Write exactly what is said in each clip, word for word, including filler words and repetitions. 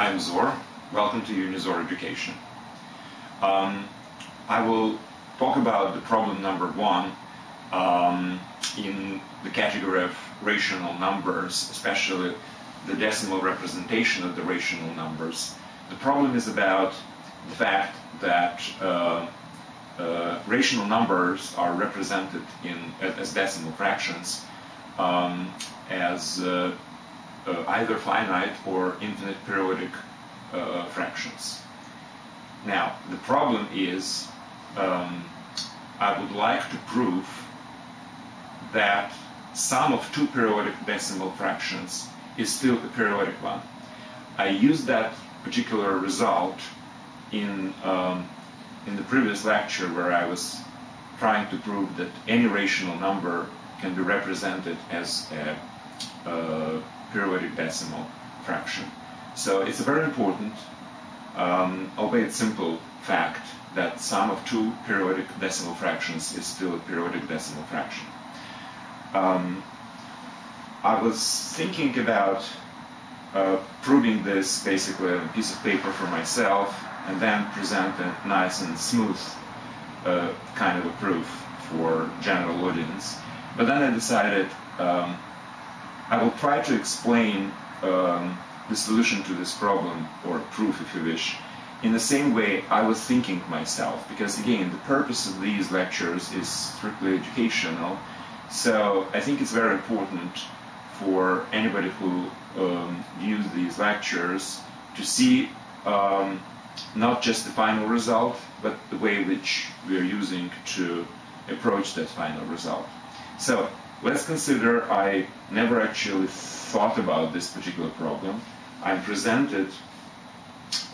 I'm Zor. Welcome to Unizor Education. Um, I will talk about the problem number one um, in the category of rational numbers, especially the decimal representation of the rational numbers. The problem is about the fact that uh, uh, rational numbers are represented in as decimal fractions um, as uh, Uh, either finite or infinite periodic uh, fractions. Now, the problem is um, I would like to prove that sum of two periodic decimal fractions is still a periodic one. I used that particular result in, um, in the previous lecture where I was trying to prove that any rational number can be represented as a uh, periodic decimal fraction. So it's a very important, um, albeit simple, fact that sum of two periodic decimal fractions is still a periodic decimal fraction. Um, I was thinking about uh, proving this basically on a piece of paper for myself and then present a nice and smooth uh, kind of a proof for general audience. But then I decided um, I will try to explain um, the solution to this problem, or proof if you wish, in the same way I was thinking myself, because again the purpose of these lectures is strictly educational, so I think it's very important for anybody who um, views these lectures to see um, not just the final result, but the way which we are using to approach that final result. So let's consider I never actually thought about this particular problem. I'm presented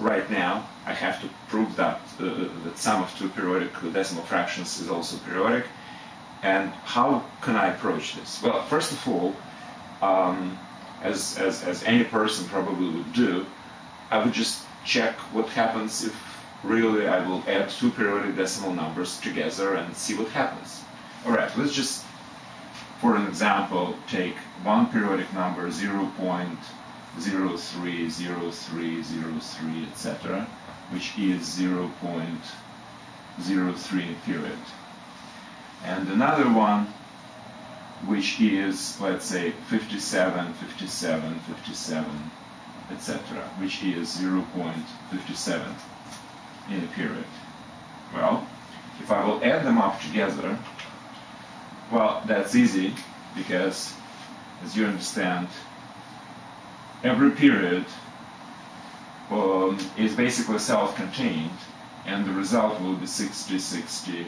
right now. I have to prove that uh, that sum of two periodic decimal fractions is also periodic. And how can I approach this? Well, first of all, um, as, as, as any person probably would do, I would just check what happens if really I will add two periodic decimal numbers together and see what happens. All right, let's just, for an example, take one periodic number zero point zero three zero three zero three, et cetera, which is zero point zero three period, and another one which is, let's say, fifty-seven, fifty-seven, fifty-seven, et cetera, which is zero point five seven in a period. Well, if I will add them up together, well, that's easy, because, as you understand, every period um, is basically self-contained, and the result will be sixty, sixty,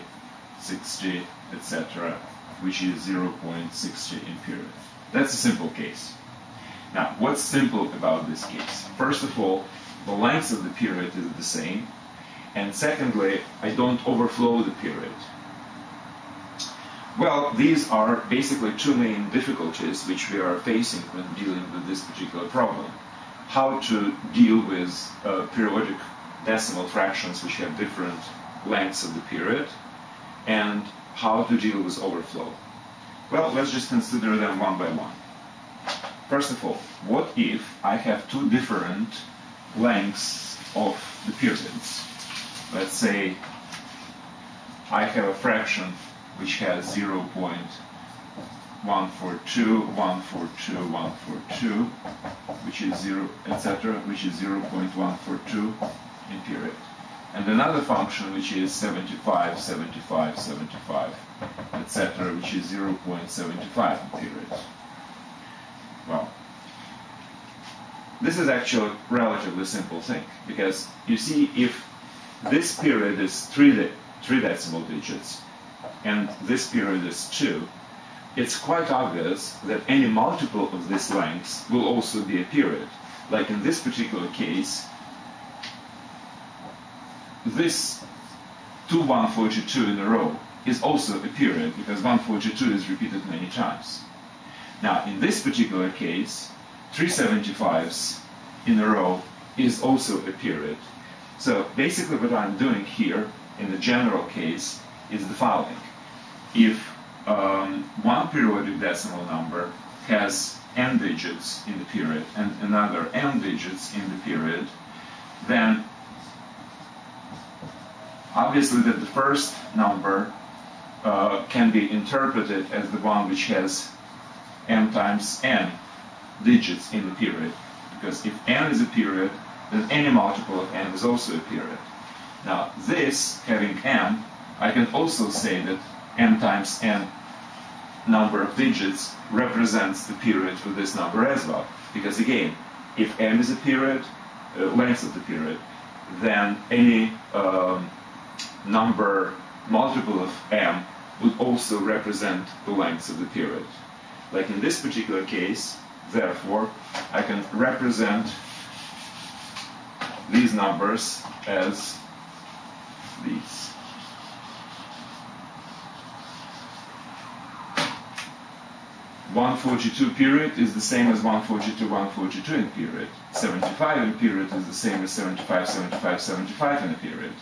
sixty, et cetera, which is zero point six zero in period. That's a simple case. Now, what's simple about this case? First of all, the length of the period is the same, and secondly, I don't overflow the period. Well, these are basically two main difficulties which we are facing when dealing with this particular problem. How to deal with uh, periodic decimal fractions which have different lengths of the period, and how to deal with overflow. Well, let's just consider them one by one. First of all, what if I have two different lengths of the periods? Let's say I have a fraction which has zero point one four two, one four two, one four two, which is zero, et cetera, which is zero point one four two in period, and another function which is seventy-five, seventy-five, seventy-five, et cetera, which is zero point seven five in period. Well, this is actually a relatively simple thing, because you see, if this period is three, de three decimal digits, and this period is two, it's quite obvious that any multiple of this length will also be a period. Like in this particular case, this two one four two in a row is also a period, because one forty-two is repeated many times. Now, in this particular case, three seventy-fives in a row is also a period. So basically what I'm doing here in the general case is the following. If um, one periodic decimal number has n digits in the period and another m digits in the period, then obviously that the first number uh, can be interpreted as the one which has m times n digits in the period. Because if n is a period, then any multiple of n is also a period. Now this, having m, I can also say that m times n number of digits represents the period for this number as well. Because again, if m is a period, uh, length of the period, then any um, number multiple of m would also represent the length of the period. Like in this particular case, therefore, I can represent these numbers as these. one forty-two period is the same as one forty-two, one forty-two in period. seventy-five in period is the same as seventy-five, seventy-five, seventy-five in period.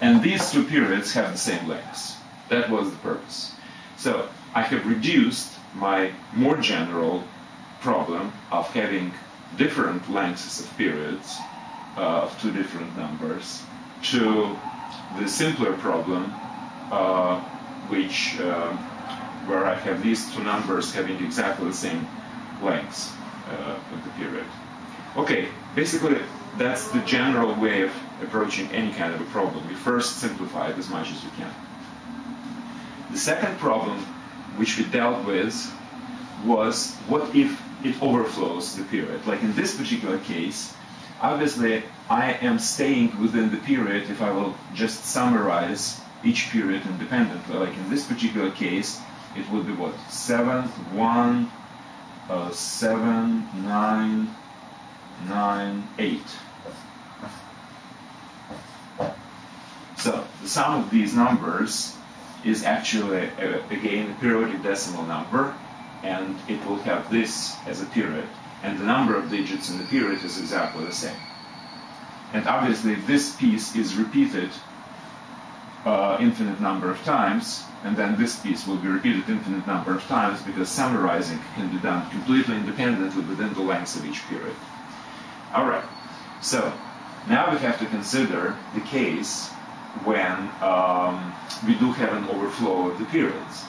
And these two periods have the same lengths. That was the purpose. So I have reduced my more general problem of having different lengths of periods uh, of two different numbers to the simpler problem uh, which uh, where I have these two numbers having exactly the same lengths uh, of the period. Okay, basically that's the general way of approaching any kind of a problem. You first simplify it as much as you can. The second problem which we dealt with was what if it overflows the period. Like in this particular case, obviously I am staying within the period if I will just summarize each period independently. Like in this particular case, it would be what? seven, one, seven, nine, nine, eight. So the sum of these numbers is actually, uh, again, a periodic decimal number, and it will have this as a period. And the number of digits in the period is exactly the same. And obviously this piece is repeated uh, infinite number of times, and then this piece will be repeated infinite number of times, because summarizing can be done completely independently within the lengths of each period. Alright, so now we have to consider the case when um, we do have an overflow of the periods.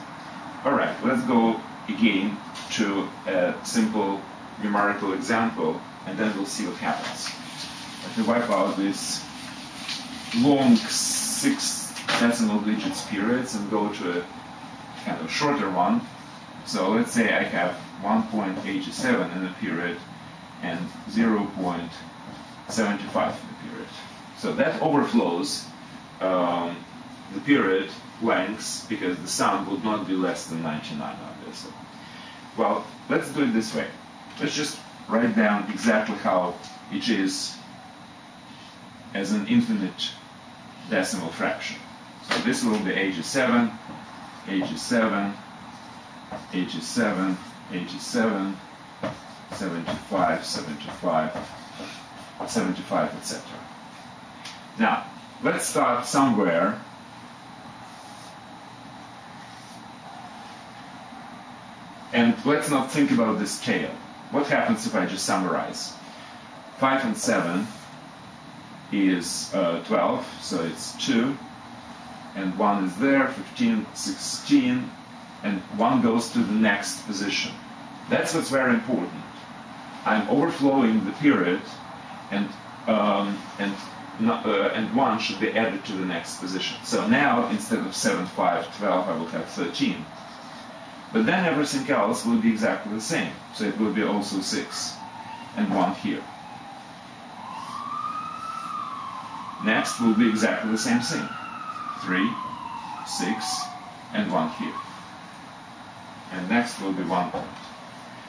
Alright, let's go again to a simple numerical example, and then we'll see what happens. Let me wipe out these long six decimal digits periods and go to a kind of shorter one. So let's say I have one point eight seven in a period and zero point seven five in a period. So that overflows um, the period lengths, because the sum would not be less than ninety-nine, obviously. Well, let's do it this way. Let's just write down exactly how it is as an infinite decimal fraction. So this will be eighty-seven, eighty-seven, eighty-seven, eighty-seven, seventy-five, seventy-five, seventy-five, et cetera. Now, let's start somewhere and let's not think about this tail. What happens if I just summarize? five and seven is uh, twelve, so it's two, and one is there, fifteen, sixteen, and one goes to the next position. That's what's very important. I'm overflowing the period, and, um, and, not, uh, and one should be added to the next position. So now, instead of seven, five, twelve, I will have thirteen. But then everything else will be exactly the same. So it will be also six and one here. Next will be exactly the same thing. three, six, and one here. And next will be one point.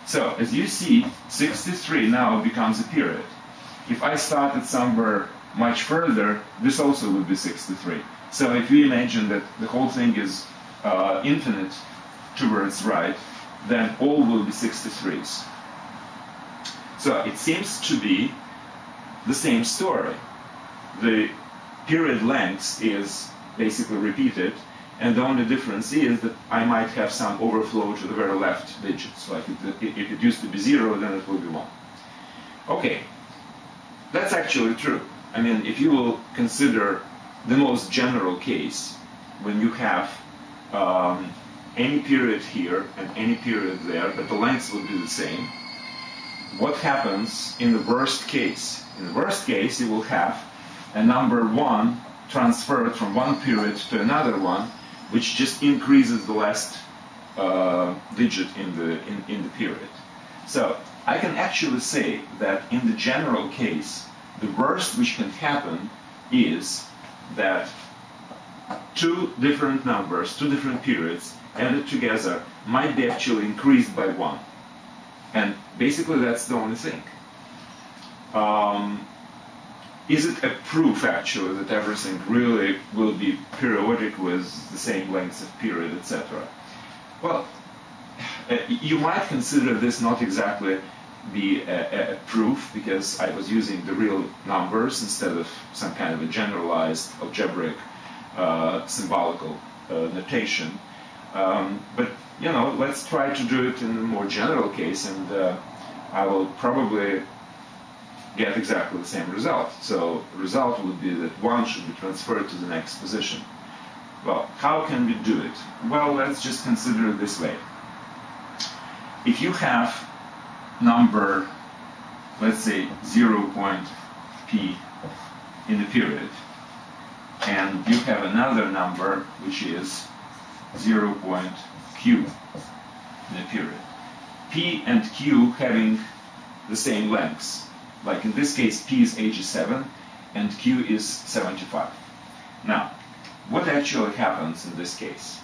So as you see, sixty-three now becomes a period. If I started somewhere much further, this also would be sixty-three. So if we imagine that the whole thing is uh, infinite towards right, then all will be sixty-threes. So it seems to be the same story. The period length is basically repeated, And the only difference is that I might have some overflow to the very left digit. So if it, if it used to be zero, then it will be one. Okay, that's actually true. I mean, if you will consider the most general case, when you have um, any period here and any period there, but the lengths will be the same, what happens in the worst case? In the worst case, you will have a number one transferred from one period to another one, which just increases the last uh, digit in the, in, in the period. So I can actually say that in the general case, the worst which can happen is that two different numbers, two different periods added together might be actually increased by one. And basically that's the only thing. Um, is it a proof actually that everything really will be periodic with the same lengths of period, et cetera? Well, uh, you might consider this not exactly be a, a proof, because I was using the real numbers instead of some kind of a generalized algebraic uh, symbolical uh, notation. Um, but, you know, let's try to do it in a more general case, and uh, I will probably get exactly the same result. So result would be that one should be transferred to the next position. Well, how can we do it? Well, let's just consider it this way. If you have number, let's say, zero point P in the period, and you have another number which is zero point Q in the period. P and Q having the same lengths. Like in this case, P is eighty-seven and Q is seventy-five. Now, what actually happens in this case?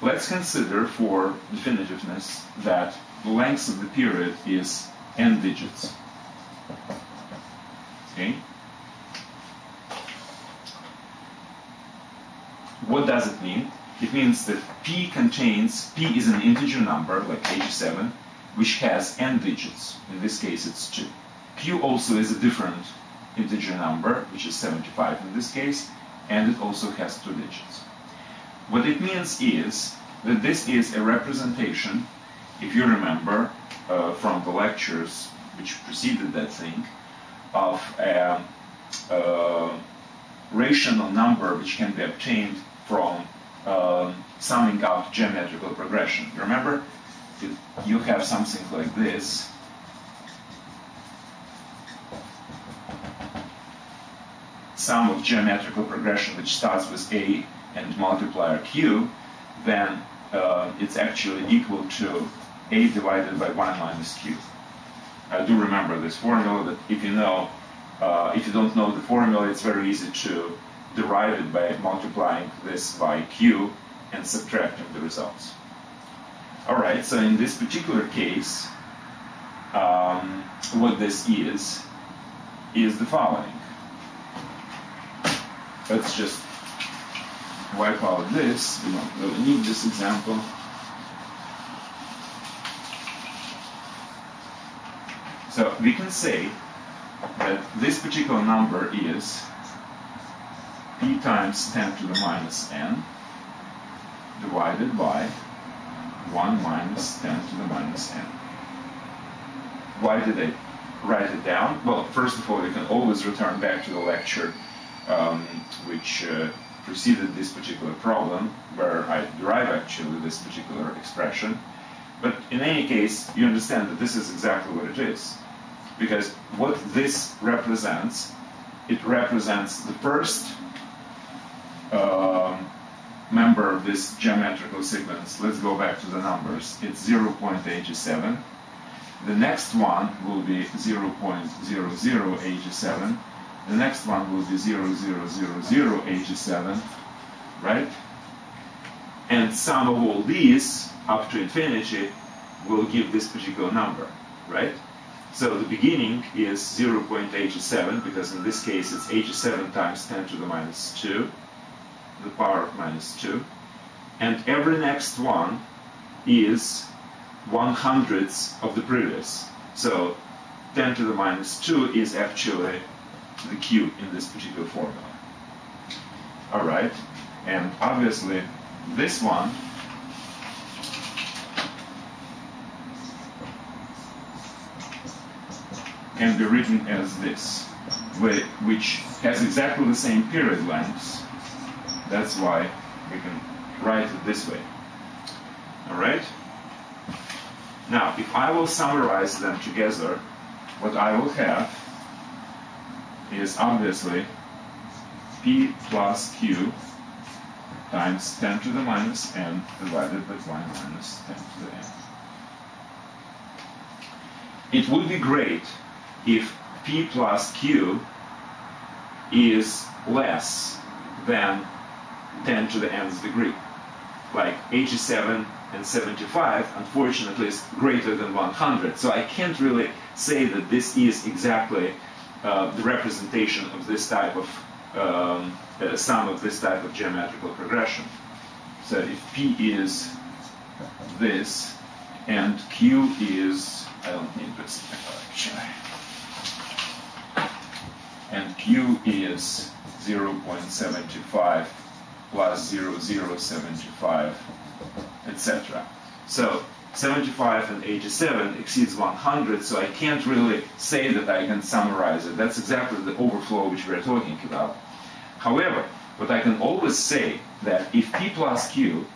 Let's consider for definitiveness that the length of the period is n digits. Okay? What does it mean? It means that P contains, P is an integer number, like eighty-seven, which has n digits. In this case, it's two. Q also is a different integer number, which is seventy-five in this case, and it also has two digits. What it means is that this is a representation, if you remember uh, from the lectures which preceded that thing, of a, a rational number which can be obtained from Uh, summing up geometrical progression. Remember, if you have something like this, sum of geometrical progression which starts with A and multiplier Q, then uh, it's actually equal to A divided by one minus Q. I do remember this formula, but if you know, uh, if you don't know the formula, it's very easy to derive it by multiplying this by Q and subtracting the results. Alright, so in this particular case, um, what this is, is the following. Let's just wipe out this. We don't really need this example. So we can say that this particular number is P times ten to the minus n divided by one minus ten to the minus n. Why did I write it down? Well, first of all, you can always return back to the lecture um, which uh, preceded this particular problem, where I derive actually this particular expression. But in any case, you understand that this is exactly what it is. Because what this represents, it represents the first Uh, member of this geometrical sequence. Let's go back to the numbers. It's zero point eight seven. The next one will be zero point zero zero eight seven. The next one will be zero point zero zero zero eight seven, right? And sum of all these up to infinity will give this particular number, right? So the beginning is zero point eight seven, because in this case it's eighty-seven times ten to the minus two. The power of minus two, and every next one is one hundredth of the previous. So ten to the minus two is actually the Q in this particular formula. All right. And obviously this one can be written as this, which has exactly the same period lengths. That's why we can write it this way. Alright? Now, if I will summarize them together, what I will have is obviously P plus Q times ten to the minus n divided by one minus ten to the n. It would be great if P plus Q is less than ten to the nth degree. Like eighty-seven and seventy-five, unfortunately, is greater than one hundred. So I can't really say that this is exactly uh, the representation of this type of um, uh, sum of this type of geometrical progression. So if P is this and Q is, I don't need this actually, and Q is zero point seven five plus zero point zero seven five, et cetera. So seventy-five and eighty-seven exceeds one hundred, so I can't really say that I can summarize it. That's exactly the overflow which we're talking about. However, what I can always say that if P plus Q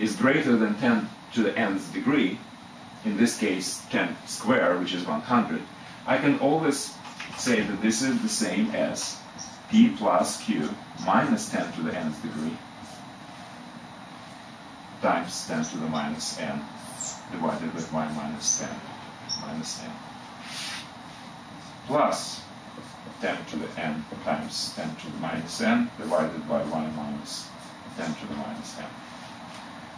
is greater than ten to the nth degree, in this case ten squared, which is one hundred, I can always say that this is the same as P plus Q minus ten to the nth degree times ten to the minus n divided by one minus ten minus n plus ten to the n times ten to the minus n divided by one minus ten to the minus n.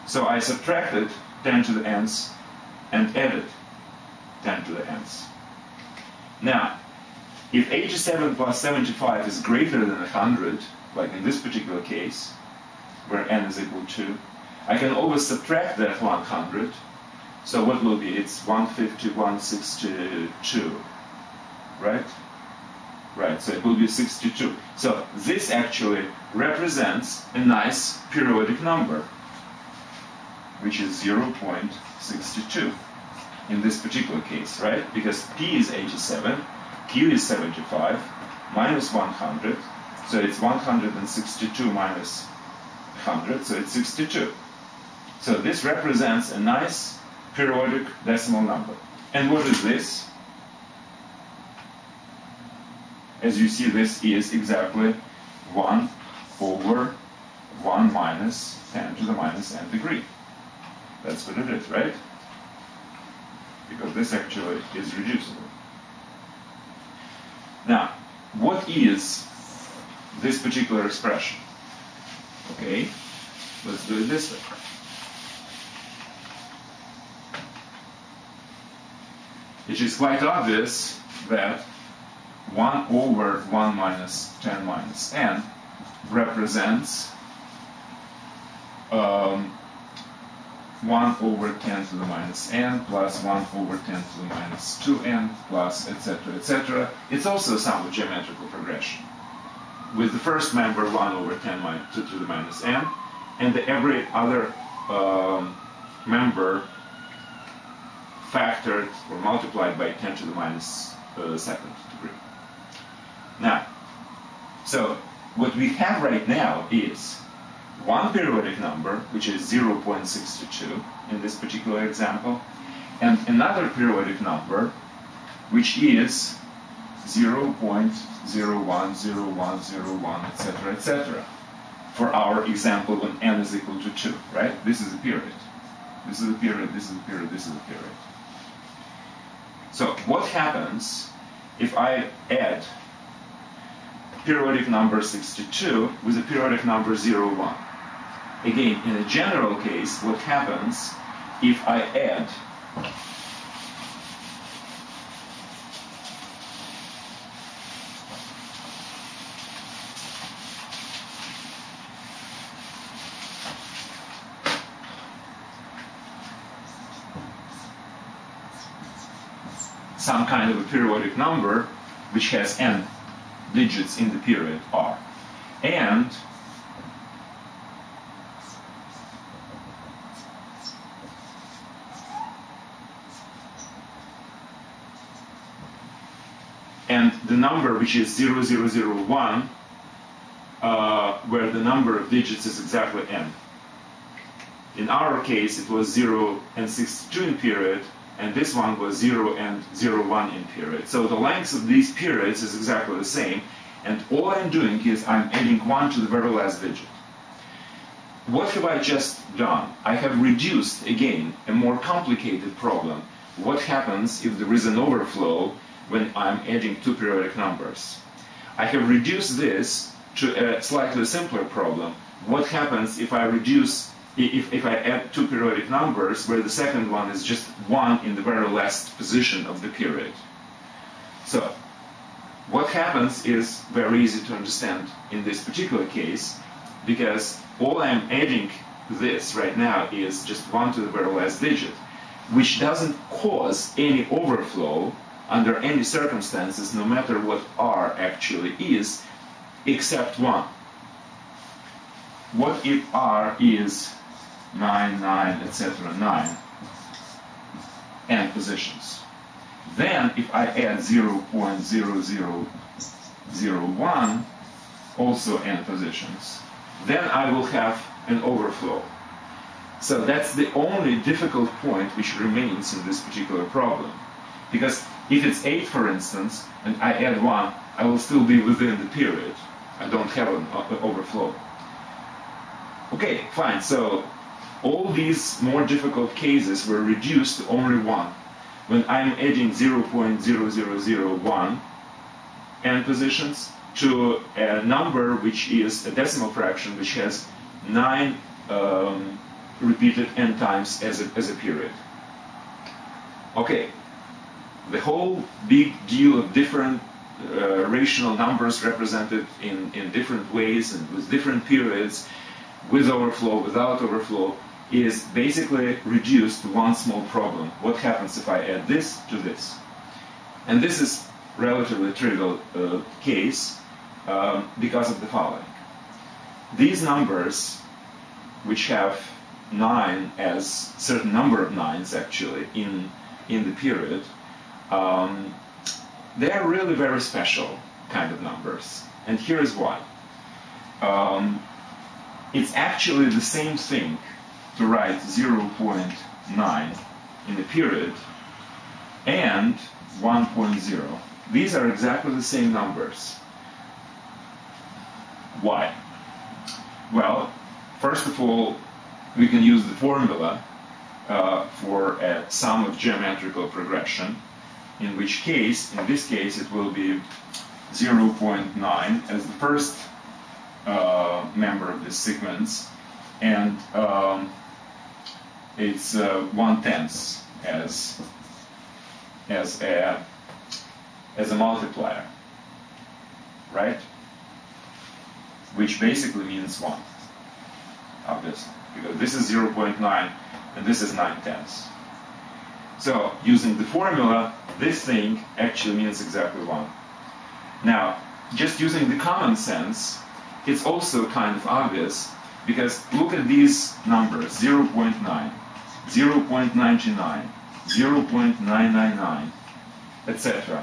So I subtracted ten to the n's and added ten to the n's. Now, if eighty-seven plus seventy-five is greater than one hundred, like in this particular case, where n is equal to, I can always subtract that one hundred. So what will be? It's one hundred fifty, one hundred sixty-two, right? Right, so it will be sixty-two. So this actually represents a nice periodic number, which is zero point six two in this particular case, right? Because P is eighty-seven. Q is seventy-five, minus one hundred, so it's one hundred sixty-two minus one hundred, so it's sixty-two. So this represents a nice periodic decimal number. And what is this? As you see, this is exactly one over one minus ten to the minus n degree. That's what it is, right? Because this actually is reducible. Now, what is this particular expression? Okay, let's do it this way. It is quite obvious that one over one minus ten minus n represents um, one over ten to the minus n plus one over ten to the minus two n plus et cetera et cetera. It's also a sum of geometrical progression, with the first member one over ten to the minus n, and the every other um, member factored or multiplied by ten to the minus uh, second degree. Now, so what we have right now is one periodic number, which is zero point six two in this particular example, and another periodic number, which is zero point zero one zero one zero one, et cetera, et cetera, for our example when n is equal to two, right? This is a period. This is a period, this is a period, this is a period. So what happens if I add periodic number sixty-two with a periodic number zero one? Again, in a general case, what happens if I add some kind of a periodic number which has n digits in the period R, and and the number which is zero zero zero one, uh, where the number of digits is exactly n. In our case, it was zero and sixty-two in period, and this one was zero and zero one in period. So the length of these periods is exactly the same, and all I'm doing is I'm adding one to the very last digit. What have I just done? I have reduced, again, a more complicated problem. What happens if there is an overflow when I'm adding two periodic numbers? I have reduced this to a slightly simpler problem. What happens if I reduce, if, if I add two periodic numbers where the second one is just one in the very last position of the period? So, what happens is very easy to understand in this particular case, because all I'm adding to this right now is just one to the very last digit, which doesn't cause any overflow under any circumstances, no matter what R actually is, except one. What if R is nine, nine, et cetera, nine, n positions? Then, if I add zero point zero zero zero one, also n positions, then I will have an overflow. So that's the only difficult point which remains in this particular problem. Because if it's eight, for instance, and I add one, I will still be within the period. I don't have an overflow. Okay, fine. So all these more difficult cases were reduced to only one. When I'm adding zero point zero zero zero one n positions to a number which is a decimal fraction which has nine um, repeated n times as a, as a period. Okay, the whole big deal of different uh, rational numbers represented in, in different ways and with different periods, with overflow, without overflow, is basically reduced to one small problem. What happens if I add this to this? And this is relatively trivial uh, case um, because of the following. These numbers, which have nine as certain number of nines actually in in the period, um, they are really very special kind of numbers. And here is why. Um, it's actually the same thing to write zero point nine in the period and one point zero. These are exactly the same numbers. Why? Well, first of all, we can use the formula uh, for a sum of geometrical progression, in which case, in this case, it will be zero point nine as the first uh, member of this sequence, and um, it's uh, one-tenth as as a as a multiplier, right? Which basically means one, obviously, because this is zero point nine and this is nine tenths. So, using the formula, this thing actually means exactly one. Now, just using the common sense, it's also kind of obvious, because look at these numbers, zero point nine, zero point nine nine, zero point nine nine nine, et cetera.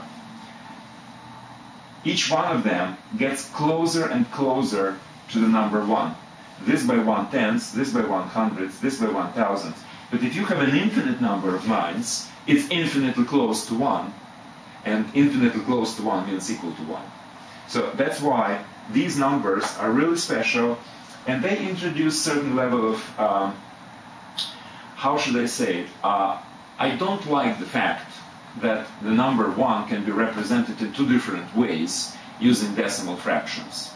Each one of them gets closer and closer to the number one. This by one tenth, this by one hundredth, this by one thousandth. But if you have an infinite number of nines, it's infinitely close to one, and infinitely close to one means equal to one. So that's why these numbers are really special, and they introduce certain level of, um, how should I say it, uh, I don't like the fact that the number one can be represented in two different ways using decimal fractions.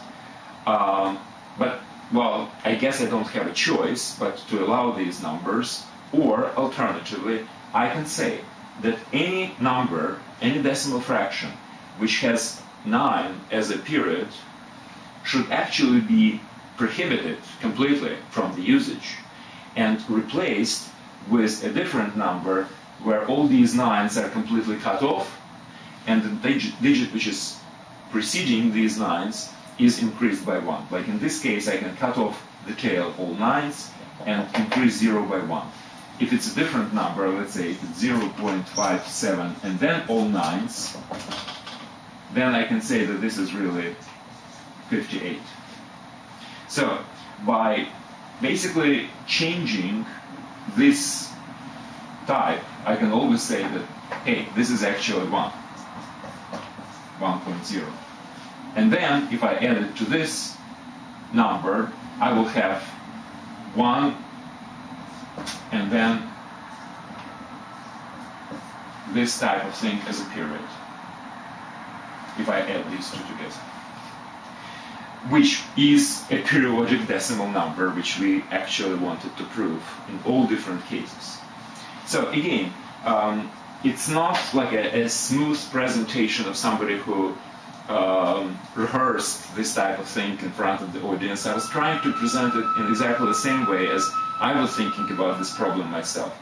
Um, but Well, I guess I don't have a choice but to allow these numbers, or alternatively, I can say that any number, any decimal fraction, which has nine as a period, should actually be prohibited completely from the usage and replaced with a different number where all these nines are completely cut off and the dig- digit which is preceding these nines is increased by one. Like in this case, I can cut off the tail all nines and increase zero by one. If it's a different number, let's say it's zero point five seven and then all nines, then I can say that this is really fifty-eight. So by basically changing this type, I can always say that, hey, this is actually one, one point zero. And then if I add it to this number, I will have one and then this type of thing as a period, if I add these two together, which is a periodic decimal number, which we actually wanted to prove in all different cases. So again, um, it's not like a, a smooth presentation of somebody who um, rehearsed this type of thing in front of the audience. I was trying to present it in exactly the same way as I was thinking about this problem myself.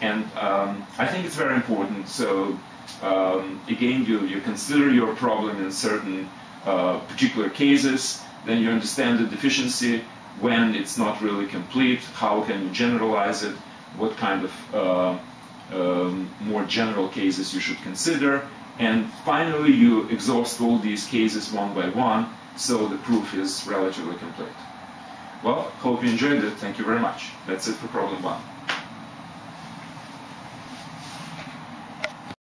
And um, I think it's very important. So um, again, you, you consider your problem in certain uh, particular cases, then you understand the deficiency, when it's not really complete, how can you generalize it, what kind of uh, um, more general cases you should consider, and finally you exhaust all these cases one by one, so the proof is relatively complete. Well, hope you enjoyed it. Thank you very much. That's it for problem one.